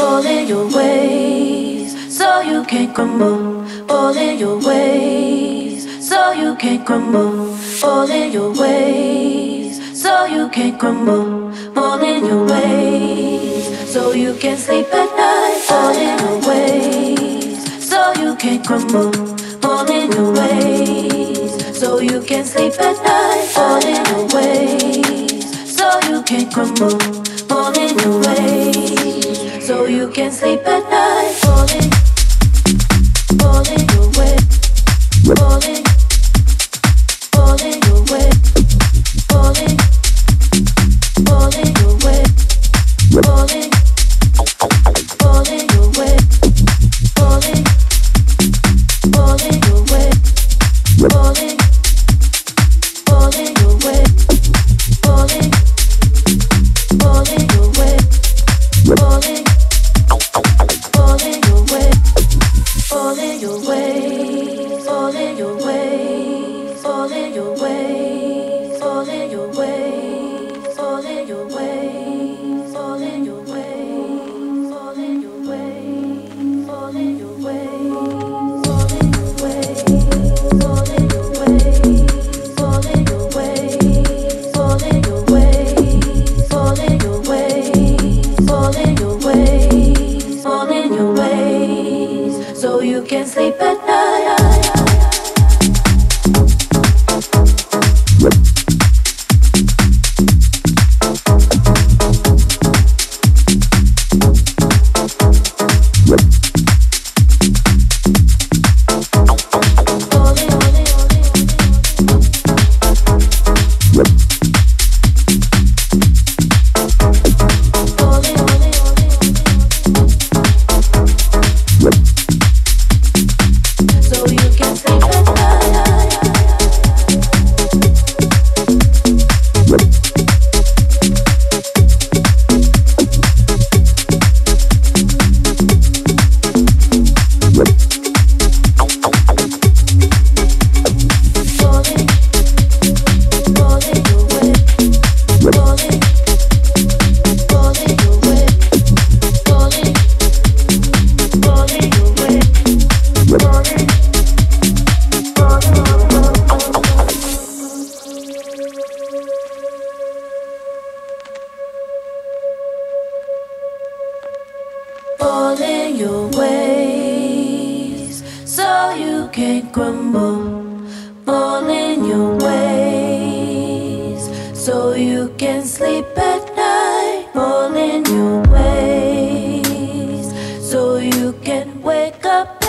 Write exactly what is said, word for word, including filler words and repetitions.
all in your ways, so you can't crumble. All in your ways, so you can't crumble. All in your ways, so you can't crumble. All in your ways, so you can sleep at night. All in your ways, so you can't crumble. All in your ways, so you can sleep at night. All in your ways, so you can't crumble. All in your ways, so you can sleep at night. All in, all in your way. All in, all in your way. All in, all in your way. All in, all in your way. All in, all in your way. All in, all in your way. All in. All in your way, all in, all in your way, all in your way, all in your way, all in your way, all in your way, all in your way, all in your way, all in your way, all in your way. So you can sleep at night. All in your ways, so you can't crumble. All in your ways, so you can sleep at night. All in your ways, so you can wake up.